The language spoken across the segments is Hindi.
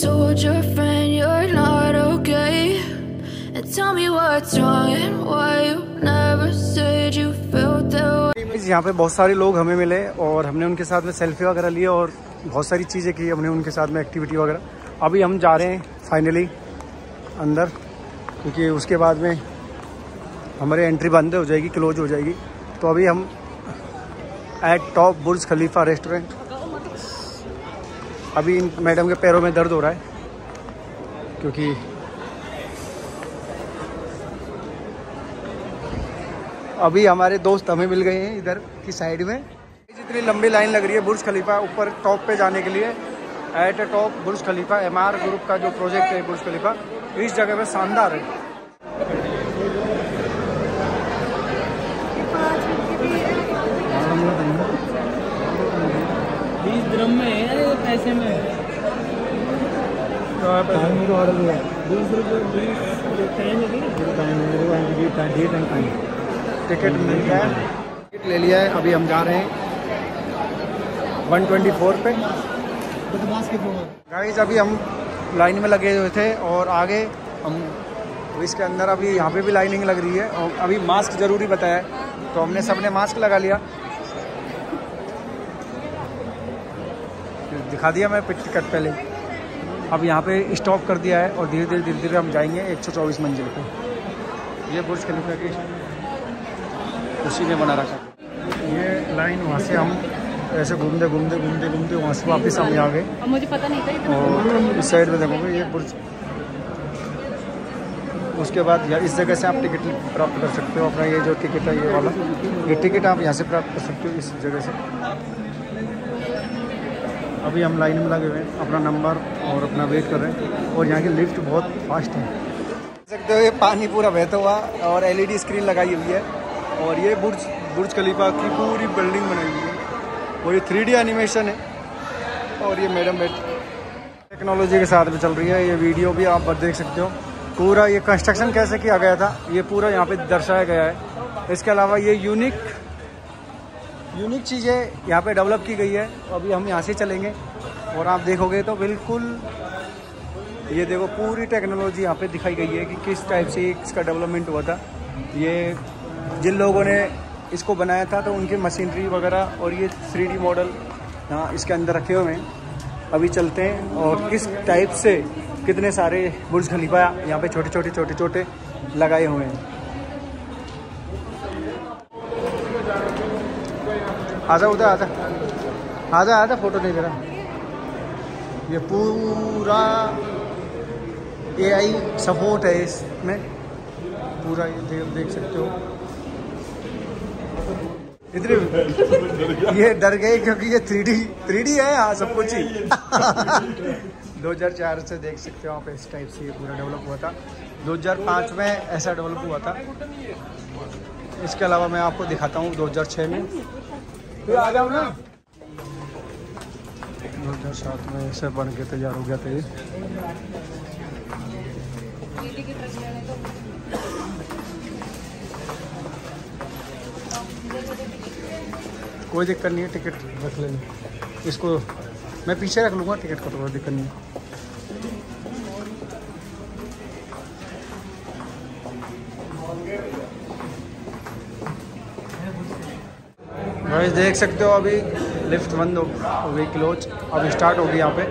told your friend you're not okay, and tell me what's wrong and why you never said you felt that way. यहाँ पे बहुत सारे लोग हमें मिले और हमने उनके साथ में सेल्फी वगैरह लिए और बहुत सारी चीज़ें की हमने उनके साथ में, एक्टिविटी वगैरह। अभी हम जा रहे हैं फाइनली अंदर, क्योंकि उसके बाद में हमारी एंट्री बंद हो जाएगी, क्लोज हो जाएगी। तो अभी हम at top Burj Khalifa restaurant. अभी इन मैडम के पैरों में दर्द हो रहा है क्योंकि अभी हमारे दोस्त हमें मिल गए हैं इधर की साइड में। जितनी लंबी लाइन लग रही है बुर्ज खलीफा ऊपर टॉप पे जाने के लिए, at a top Burj Khalifa, MR group का जो प्रोजेक्ट है बुर्ज खलीफा, इस जगह पे शानदार है। पैसे में तो ऑर्डर हुआ 20 रुपये टिकट मिल गया है, टिकट ले लिया है। अभी हम जा रहे हैं 124 पे। गाइस अभी हम लाइन में लगे हुए थे और आगे हम इसके अंदर, अभी यहाँ पे भी लाइनिंग लग रही है और अभी मास्क ज़रूरी बताया है तो हमने सबने मास्क लगा लिया। दिखा दिया मैं टिकट पहले। अब यहाँ पे स्टॉप कर दिया है और धीरे धीरे हम जाएंगे 124 मंजिल पे। ये बुर्ज खलीफा की उसी ने बना रखा ये लाइन। वहाँ से हम ऐसे घूमते वहाँ से वापस हम आ गए। मुझे पता नहीं था इतना। और इस साइड में देखोगे ये बुर्ज, उसके बाद यार इस जगह से आप टिकट प्राप्त कर सकते हो अपना। ये जो टिकट है ये वाला, ये टिकट आप यहाँ से प्राप्त कर सकते हो इस जगह से। अभी हम लाइन में लगे हुए हैं, अपना नंबर और अपना वेट कर रहे हैं। और यहाँ की लिफ्ट बहुत फास्ट है, देख सकते हो ये पानी पूरा बहता हुआ और एलईडी स्क्रीन लगाई हुई है। और ये बुर्ज खलीफा की पूरी बिल्डिंग बनाई हुई है और ये 3D एनिमेशन है। और ये मैडम बैठ टेक्नोलॉजी के साथ में चल रही है। ये वीडियो भी आप देख सकते हो, पूरा ये कंस्ट्रक्शन कैसे किया गया था ये पूरा यहाँ पर दर्शाया गया है। इसके अलावा ये यूनिक चीज़ें यहाँ पे डेवलप की गई है। अभी हम यहाँ से चलेंगे और आप देखोगे तो बिल्कुल ये देखो पूरी टेक्नोलॉजी यहाँ पे दिखाई गई है कि किस टाइप से इसका डेवलपमेंट हुआ था। ये जिन लोगों ने इसको बनाया था तो उनकी मशीनरी वगैरह और ये 3D मॉडल यहाँ इसके अंदर रखे हुए हैं। अभी चलते हैं और किस टाइप से कितने सारे बुर्ज खलीफा यहाँ पर छोटे छोटे लगाए हुए हैं। आजा उधर, आजा फोटो नहीं दे रहा। ये पूरा AI सपोर्ट है इसमें पूरा, ये देख सकते हो। इतने ये डर गए क्योंकि ये 3D है। हाँ सब कुछ ही 2004 से देख सकते हो आप, इस टाइप से ये पूरा डेवलप हुआ था। 2005 में ऐसा डेवलप हुआ था। इसके अलावा मैं आपको दिखाता हूँ 2006 में, 2007 में ऐसे बन के तैयार हो गया था। कोई दिक्कत नहीं है, टिकट रख लेना, इसको मैं पीछे रख लूँगा टिकट का, तो कोई दिक्कत नहीं है। गाइस देख सकते हो अभी लिफ्ट बंद हो गई, क्लोज। अब स्टार्ट होगी यहाँ पे।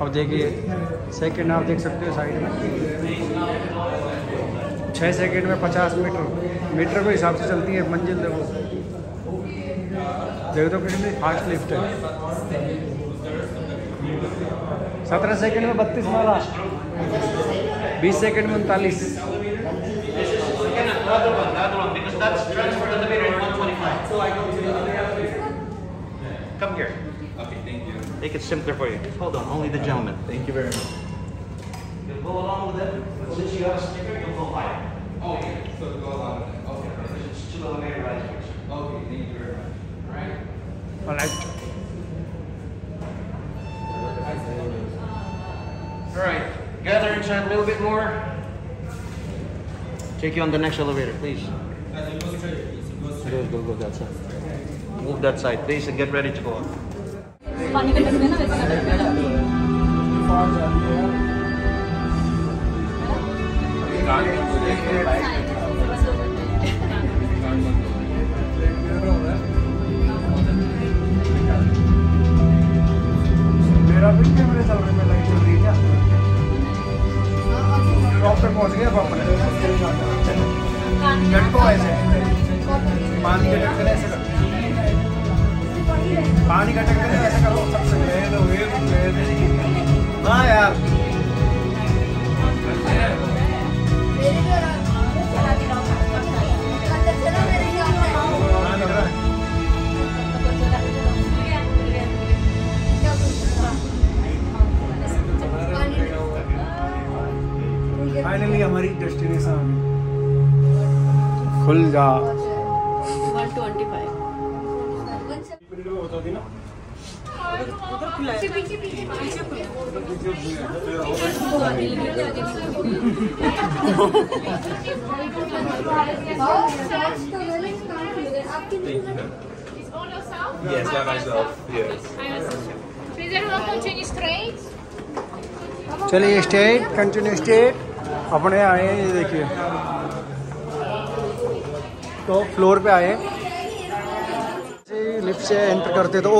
अब देखिए सेकंड, आप देख सकते हो साइड में 6 सेकंड में 50 मीटर के हिसाब से चलती है मंजिल। देखो तो कितनी फास्ट लिफ्ट है। 17 सेकंड में 32 मारा, 20 सेकंड में 39। Come here. Okay, thank you. Make it simpler for you. Hold on, only the gentleman. Thank you very much. You'll go along with it. Since you have a sticker, you'll go higher. Okay, so go along with it. Okay, perfect. Just chill over here, right here. Okay, thank you very much. All right. All right. All right, gather inside a little bit more. Take you on the next elevator, please. Go, that's it. Move that side, please, and get ready to go हमारी डेस्टिनेशन खुल जा 125. चलिए स्टेट कंटिन्यू स्टेट अपने आए हैं, ये देखिए टॉप फ्लोर पे आए हैं। लिफ्ट से एंटर करते तो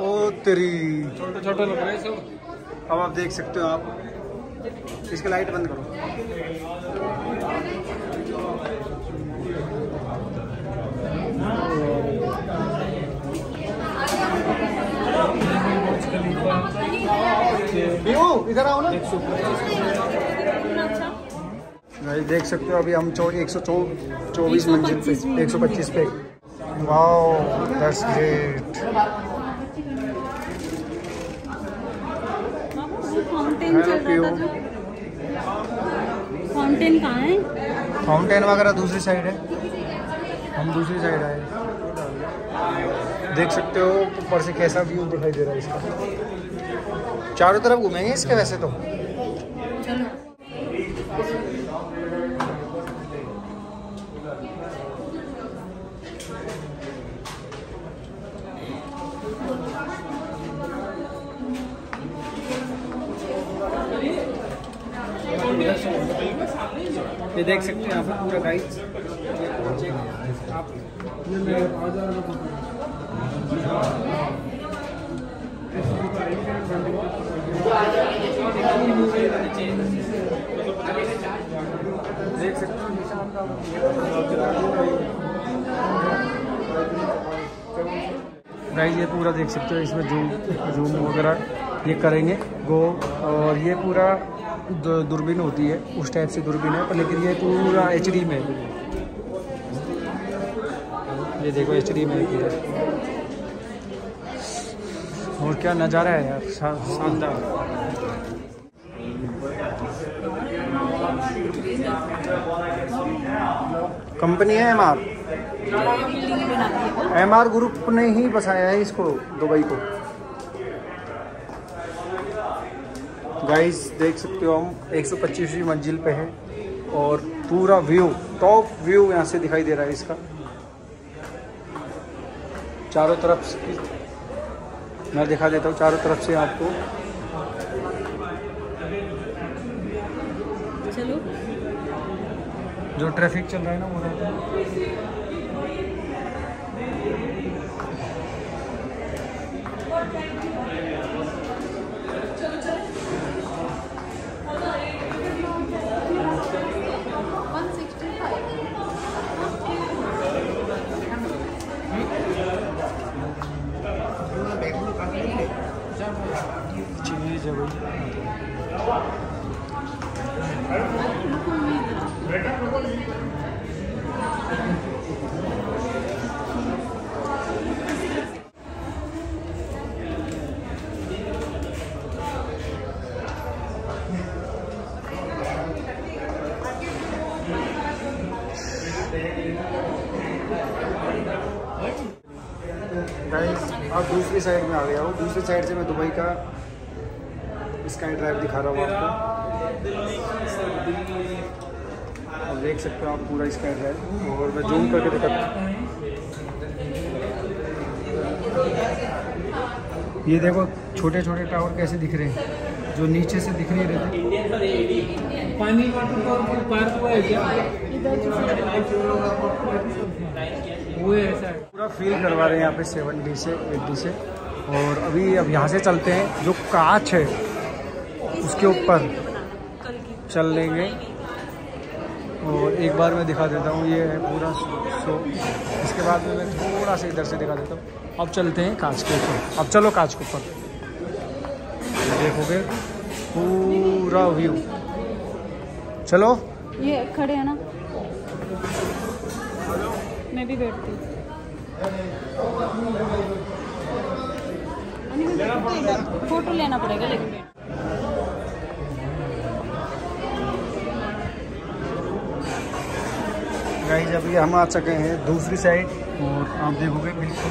ओ तेरी छोटे छोटे लग रहे हैं सब। अब आप देख सकते हो आप इसकी लाइट बंद करो इधर आओ ना। गाइस देख सकते हो अभी हम 124 मंजिल पे 125 पे। Wow that's great. फाउंटेन कहाँ है? फाउंटेन वगैरह दूसरी साइड है, हम दूसरी साइड आए। देख सकते हो ऊपर से कैसा व्यू दिखाई दे रहा है इसका। चारों तरफ घूमेंगे इसके वैसे तो। ये देख सकते हैं आप पूरा गाइड आप देख सकते हो निशान का। गाइस ये पूरा देख सकते हो, इसमें जूम वगैरह ये करेंगे गो, और ये पूरा दूरबीन होती है उस टाइप से दूरबीन है पर, लेकिन ये पूरा HD में है। ये देखो HD में है। और क्या नज़ारा है यार, शानदार। कंपनी है MR ग्रुप ने ही बसाया है इसको, दुबई को। गाइस देख सकते हो हम 125वीं मंजिल पे हैं और पूरा व्यू टॉप व्यू यहाँ से दिखाई दे रहा है इसका। चारों तरफ से मैं दिखा देता हूँ, चारों तरफ से आपको। चलो जो ट्रैफिक चल रहा है ना वो रहता है। दूसरी साइड में आ गया हूँ, दूसरी साइड से मैं दुबई का स्काई ड्राइव दिखा रहा हूँ आपको, आप देख सकते हो आप पूरा स्काई ड्राइव। और मैं जूम करके दिखाता हूँ, ये देखो छोटे छोटे टावर कैसे दिख रहे हैं जो नीचे से दिख रही है। पूरा फील करवा रहे हैं यहाँ पे 7D से 8D से। और अभी अब यहाँ से चलते हैं, जो कांच है उसके ऊपर चल लेंगे। और एक बार मैं दिखा देता हूँ, ये है पूरा शो। इसके बाद मैं थोड़ा सा इधर से दिखा देता हूँ। अब चलते हैं कांच के ऊपर, अब चलो कांच के ऊपर, देखोगे पूरा व्यू। चलो ये खड़े है ना, मैं भी बैठती हूँ, फोटो लेना पड़ेगा। लेकिन गाइस अभी हम आ चुके हैं दूसरी साइड, और आप देखोगे बिल्कुल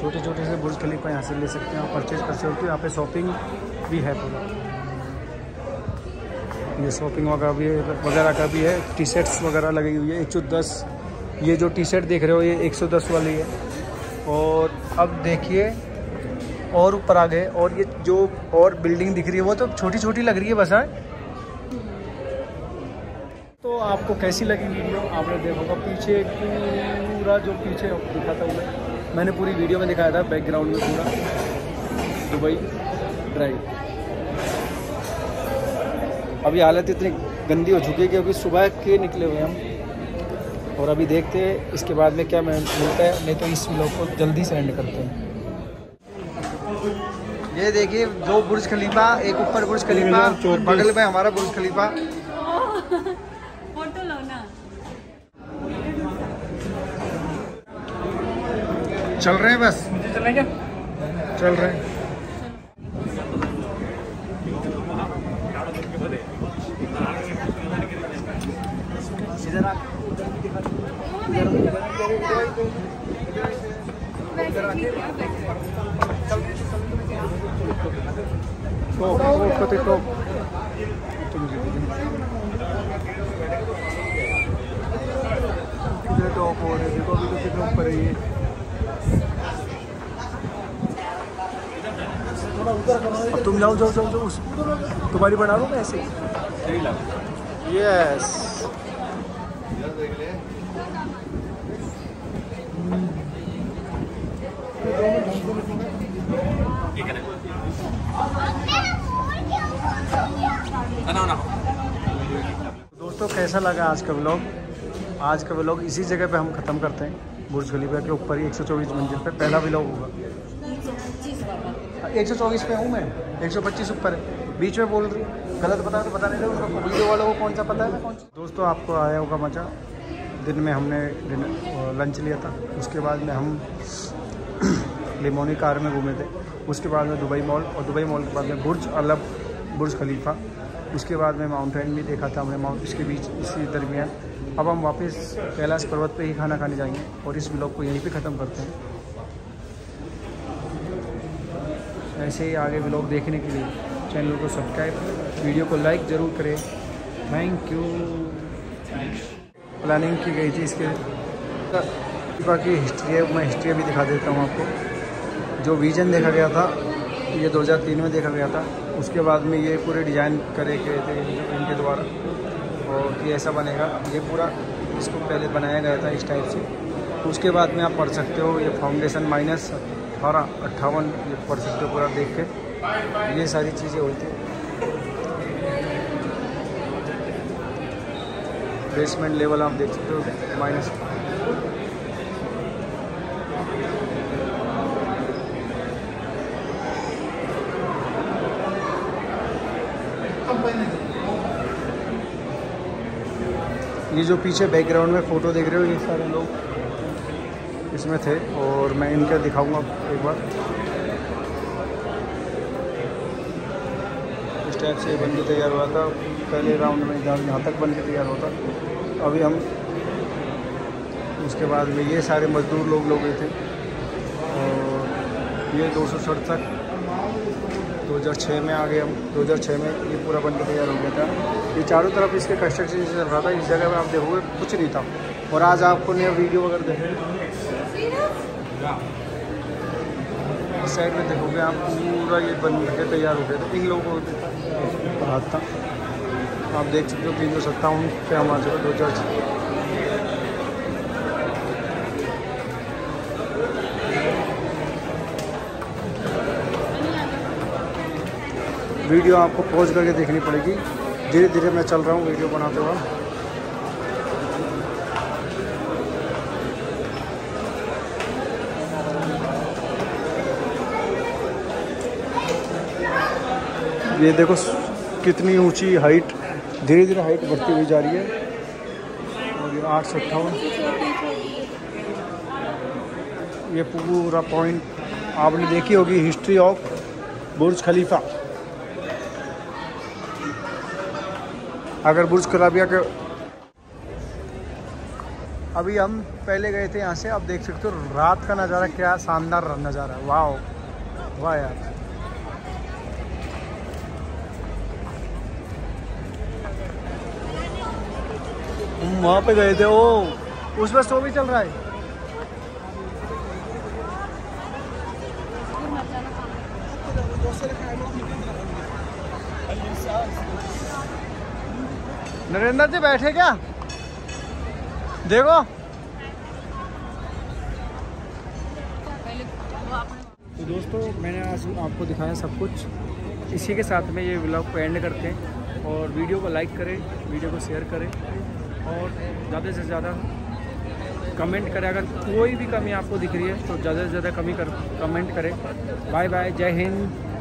छोटे छोटे से बुर्ज खलीफा यहाँ से ले सकते हैं और परचेज कर सकते हो। यहाँ पे शॉपिंग भी है पूरा, ये शॉपिंग वगैरह का भी है। टी शर्ट्स वगैरह लगी हुई है 110, ये जो टी शर्ट देख रहे हो ये 110 वाली है। और अब देखिए और ऊपर आ गए, और ये जो और बिल्डिंग दिख रही है वो तो छोटी छोटी लग रही है बस। हाँ, तो आपको कैसी लगी वीडियो आपने देखोगा, पीछे पूरा जो पीछे दिखाता हूँ मैंने पूरी वीडियो में दिखाया था बैकग्राउंड में पूरा दुबई ड्राइव। अभी हालत इतनी गंदी हो चुकी है क्योंकि सुबह के निकले हुए हम, और अभी देखते हैं इसके बाद में क्या मिलता है, नहीं तो इस व्लॉग को जल्दी से एंड करते हैं। ये देखिए दो बुर्ज खलीफा, एक ऊपर बुर्ज खलीफा और बगल में हमारा बुर्ज खलीफा। फोटो लो ना। चल रहे हैं बस, चल रहे हैं। अब तुम जाओ जाओ जाओ जाओ, तुम्हारी बना लूँ मैं ऐसे। यस दोस्तों, कैसा लगा आज का व्लॉग? आज का व्लॉग इसी जगह पे हम ख़त्म करते हैं, बुर्ज खलीफा के ऊपर ही 124 मंजिल पे पहला व्लॉग होगा। 124 पे हूँ मैं, 125 ऊपर है, बीच में बोल रही गलत बताओ तो पता नहीं लगे उसको, वीडियो वालों को कौन सा पता है कौन सा। दोस्तों आपको आया होगा मज़ा, दिन में हमने लंच लिया था, उसके बाद में हम लिमोनी कार में घूमे थे, उसके बाद में दुबई मॉल, और दुबई मॉल के बाद में बुर्ज खलीफा, उसके बाद में माउंटेन भी देखा था हमने, माउंट इसके बीच इसी दरमियान। अब हम वापस कैलाश पर्वत पे ही खाना खाने जाएंगे, और इस व्लॉग को यहीं पे ख़त्म करते हैं। ऐसे ही आगे व्लॉग देखने के लिए चैनल को सब्सक्राइब, वीडियो को लाइक ज़रूर करें। Thank you. प्लानिंग की गई थी इसके बाकी हिस्ट्री है, मैं हिस्ट्री भी दिखा देता हूँ आपको। जो विजन देखा गया था ये 2003 में देखा गया था, उसके बाद में ये पूरे डिज़ाइन करे गए थे इनके द्वारा, और ये ऐसा बनेगा, ये पूरा इसको पहले बनाया गया था इस टाइप से। उसके बाद में आप पढ़ सकते हो ये फाउंडेशन -1858, ये पढ़ सकते हो पूरा देख के, ये सारी चीज़ें होती हैं। बेसमेंट लेवल आप देख सकते हो -1858। ये जो पीछे बैकग्राउंड में फ़ोटो देख रहे हो ये सारे लोग इसमें थे, और मैं इनका दिखाऊंगा एक बार। इस टाइप से बन के तैयार हुआ था पहले राउंड में, यहाँ तक बन के तैयार होता। अभी हम उसके बाद में ये सारे मज़दूर लोग गए थे, और ये 267 2006 में आ गए हम। 2006 में ये पूरा बन के तैयार हो गया था। ये चारों तरफ इसके कंस्ट्रक्शन चल रहा था। इस जगह पर आप देखोगे कुछ नहीं था, और आज आपको नया वीडियो वगैरह देखें, साइड में देखोगे आप पूरा ये बन के तैयार हो गया था। इन लोगों को हाथ था, आप देख सकते हो 357 पे हम आ चुके 2006। वीडियो आपको पॉज करके देखनी पड़ेगी। धीरे धीरे मैं चल रहा हूँ वीडियो बनाते हुए। ये देखो कितनी ऊंची हाइट, धीरे धीरे हाइट बढ़ती हुई जा रही है। और ये 858 ये पूरा पॉइंट आपने देखी होगी, हिस्ट्री ऑफ बुर्ज खलीफा। अगर बुर्ज खलीफा के अभी हम पहले गए थे यहाँ से, आप देख सकते हो रात का नज़ारा क्या शानदार नज़ारा। वाह वाह यार, हम वहाँ पे गए थे। ओ उसमें शो भी चल रहा है। नरेंद्र जी बैठे क्या? देखो तो दोस्तों, मैंने आज आपको दिखाया सब कुछ। इसी के साथ में ये व्लॉग को एंड करते हैं, और वीडियो को लाइक करें, वीडियो को शेयर करें, और ज़्यादा से ज़्यादा कमेंट करें। अगर कोई भी कमी आपको दिख रही है तो ज़्यादा से ज़्यादा कमी कमेंट करें। बाय बाय, जय हिंद।